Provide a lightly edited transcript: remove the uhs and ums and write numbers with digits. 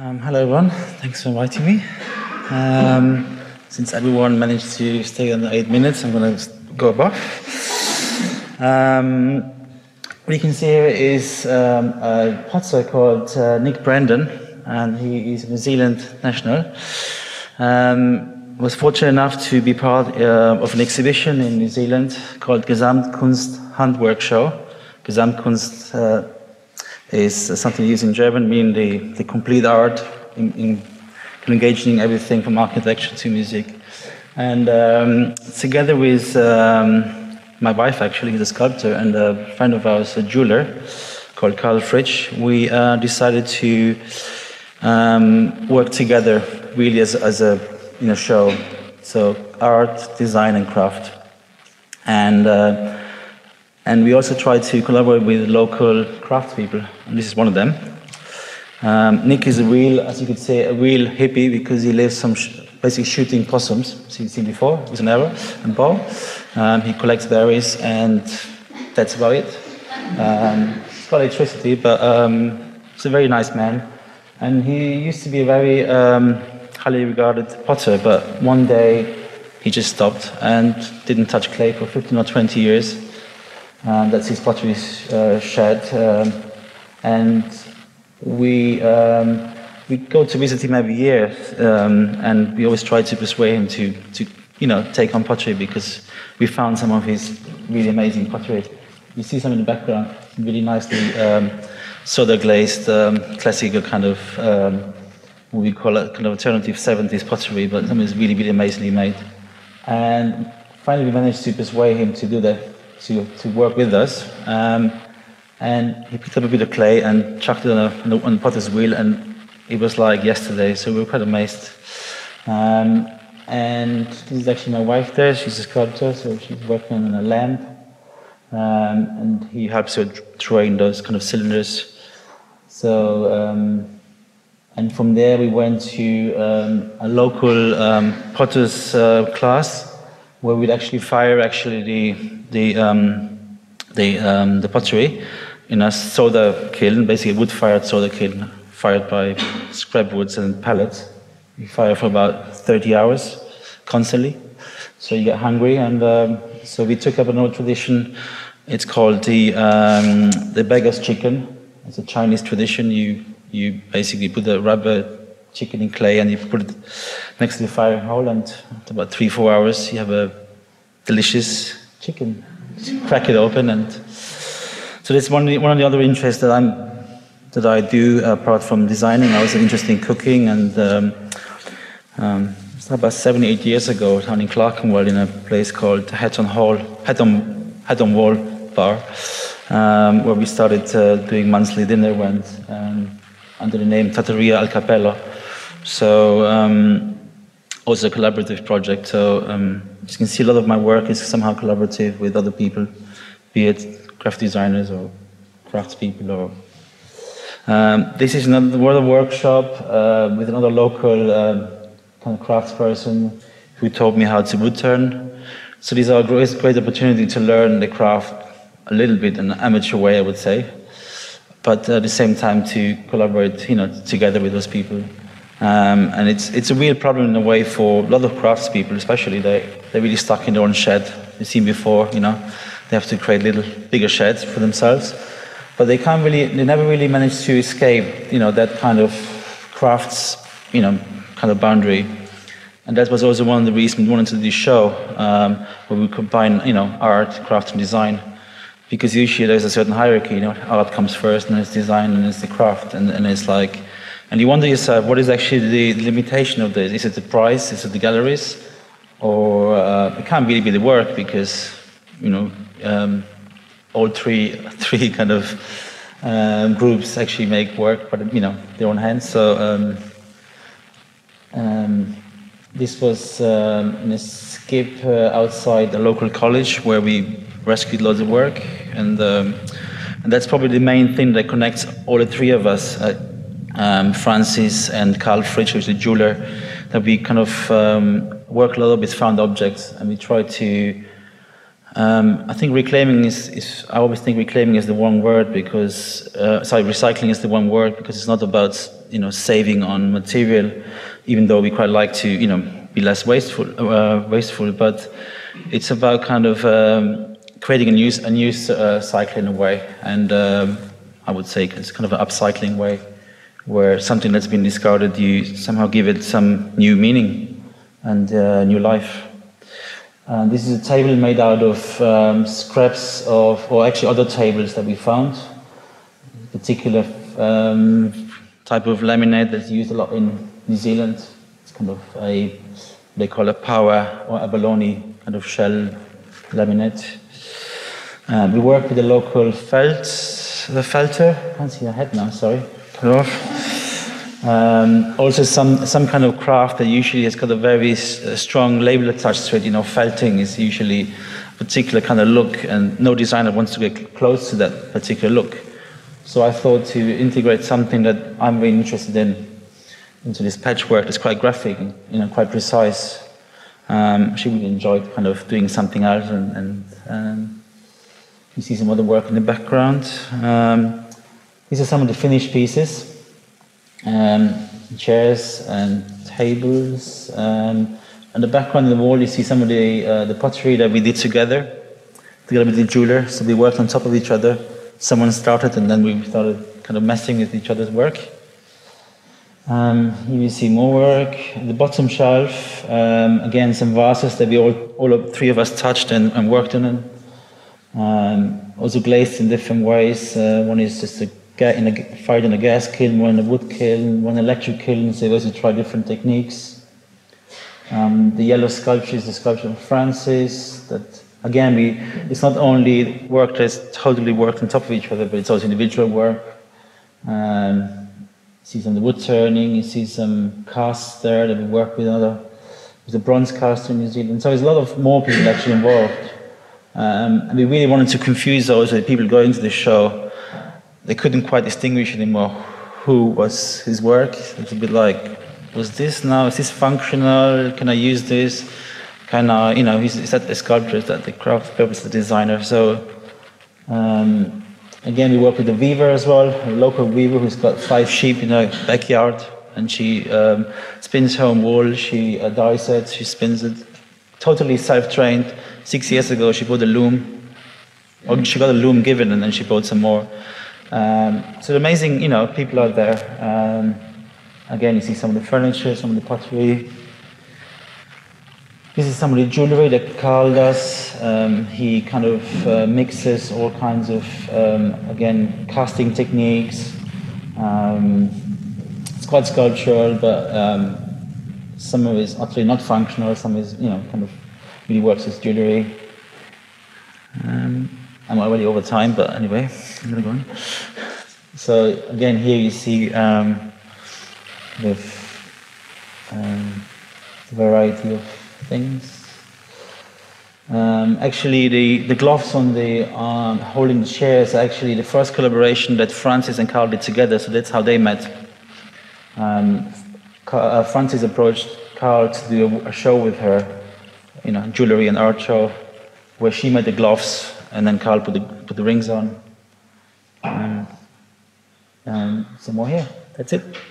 Hello everyone, thanks for inviting me. Since everyone managed to stay under 8 minutes, I'm going to go above. What you can see here is a potter called Nick Brandon, and he is a New Zealand national. Was fortunate enough to be part of an exhibition in New Zealand called Gesamtkunst Handwerk Show. Gesamtkunst is something used in German, meaning the complete art, engaging in everything from architecture to music. And together with my wife, actually, is a sculptor, and a friend of ours, a jeweler called Karl Fritsch, we decided to work together really as a show. So art, design, and craft. And we also try to collaborate with local craft people, and this is one of them. Nick is a real hippie, because he lives basically shooting possums, seen before, with an arrow and bow. He collects berries, and that's about it. He's got electricity, but he's a very nice man. And he used to be a very highly regarded potter, but one day he just stopped and didn't touch clay for 15 or 20 years. That's his pottery shed, and we go to visit him every year, and we always try to persuade him to take on pottery, because we found some of his really amazing pottery. You see some in the background, really nicely soda glazed, classical kind of what we call it, kind of alternative 70s pottery, but something is really, really amazingly made. And finally, we managed to persuade him to do that. To work with us, and he picked up a bit of clay and chucked it on a potter's wheel, and it was like yesterday, so we were quite amazed. And this is actually my wife there, she's a sculptor, so she's working on a lamp, and he helps her train those kind of cylinders. So, and from there we went to a local potter's class, where we'd actually fire the pottery in a soda kiln, basically a wood-fired soda kiln, fired by scrap woods and pellets. You fire for about 30 hours constantly, so you get hungry. And so we took up an old tradition. It's called the beggar's chicken. It's a Chinese tradition. You basically put a rubber chicken in clay, and you put it next to the fire hole, and after about 3-4 hours you have a delicious chicken. Just crack it open, and so that's one of the other interests that I do apart from designing. I was interested in cooking, and it's about 7-8 years ago, down in Clerkenwell, in a place called Hatton Wall Bar, where we started doing monthly dinner events under the name Trattoria Al Capello. So, also a collaborative project, so as you can see, a lot of my work is somehow collaborative with other people, be it craft designers or craftspeople. Or this is another workshop with another local kind of craftsperson who taught me how to wood turn. So these are a great opportunity to learn the craft a little bit in an amateur way, I would say, but at the same time to collaborate, together with those people. And it's a real problem in a way for a lot of craftspeople, especially. They're really stuck in their own shed. You've seen before, they have to create bigger sheds for themselves, but they never really manage to escape, that kind of crafts, kind of boundary. And that was also one of the reasons we wanted to do this show, where we combine, art, craft, and design, because usually there's a certain hierarchy. Art comes first, and then it's design, and it's the craft, and it's like. And you wonder yourself, what is actually the limitation of this? Is it the price? Is it the galleries? Or it can't really be the work, because all three kind of groups actually make work, but their own hands. So this was in a skip outside a local college, where we rescued loads of work, and that's probably the main thing that connects all the three of us. Frances and Karl Fritsch, who's a jeweler, that we kind of work a lot with found objects, and we try to I think reclaiming is I always think reclaiming is the wrong word because, recycling is the wrong word because it's not about, saving on material, even though we quite like to, be less wasteful, but it's about kind of creating a new cycle in a way, and I would say it's kind of an upcycling way, where something that's been discarded, you somehow give it some new meaning and new life. And this is a table made out of scraps of, or actually other tables that we found, a particular type of laminate that's used a lot in New Zealand. It's kind of a, they call it power or abalone kind of shell laminate. We work with the local felter. I can't see her head now, sorry. Also some kind of craft that usually has got a very strong label attached to it. Felting is usually a particular kind of look, and no designer wants to get close to that particular look. So I thought to integrate something that I'm really interested in into this patchwork that's quite graphic and quite precise. She really enjoyed kind of doing something else, and you see some other work in the background. These are some of the finished pieces, chairs and tables. On the background of the wall, you see some of the pottery that we did together with the jeweler. So we worked on top of each other. Someone started, and then we started kind of messing with each other's work. Here you see more work. At the bottom shelf, again, some vases that we all three of us touched and worked on them. Also glazed in different ways. One is just fired in a gas kiln, one in a wood kiln, one electric kiln, so we also try different techniques. The yellow sculpture is the sculpture of Frances. That again, it's not only work that's totally worked on top of each other, but it's also individual work. You see some of the wood turning, you see some casts there that we work with with a bronze caster in New Zealand. So there's a lot of more people actually involved. And we really wanted to confuse those with people going to the show. They couldn't quite distinguish anymore who was his work. It's a bit like, was this now? Is this functional? Can I use this? Can I, is that the sculptor? Is that the craft paper? Is the designer? So, again, we work with a weaver as well, a local weaver who's got 5 sheep in her backyard, and she spins her own wool, she dyes it, she spins it. Totally self-trained. 6 years ago, she bought a loom, or she got a loom given, and then she bought some more. So amazing, people out there. Again, you see some of the furniture, some of the pottery. This is some of the jewelry that Karl does. He kind of mixes all kinds of, again, casting techniques. It's quite sculptural, but some of it is utterly not functional. Some is, kind of really works as jewelry. I'm already over time, but anyway, I'm gonna go on. So again, here you see the variety of things. Actually, the gloves on the holding the chairs are actually the first collaboration that Frances and Karl did together. So that's how they met. Frances approached Karl to do a show with her, jewelry and art show, where she made the gloves. And then Karl put the rings on. Some more here. That's it.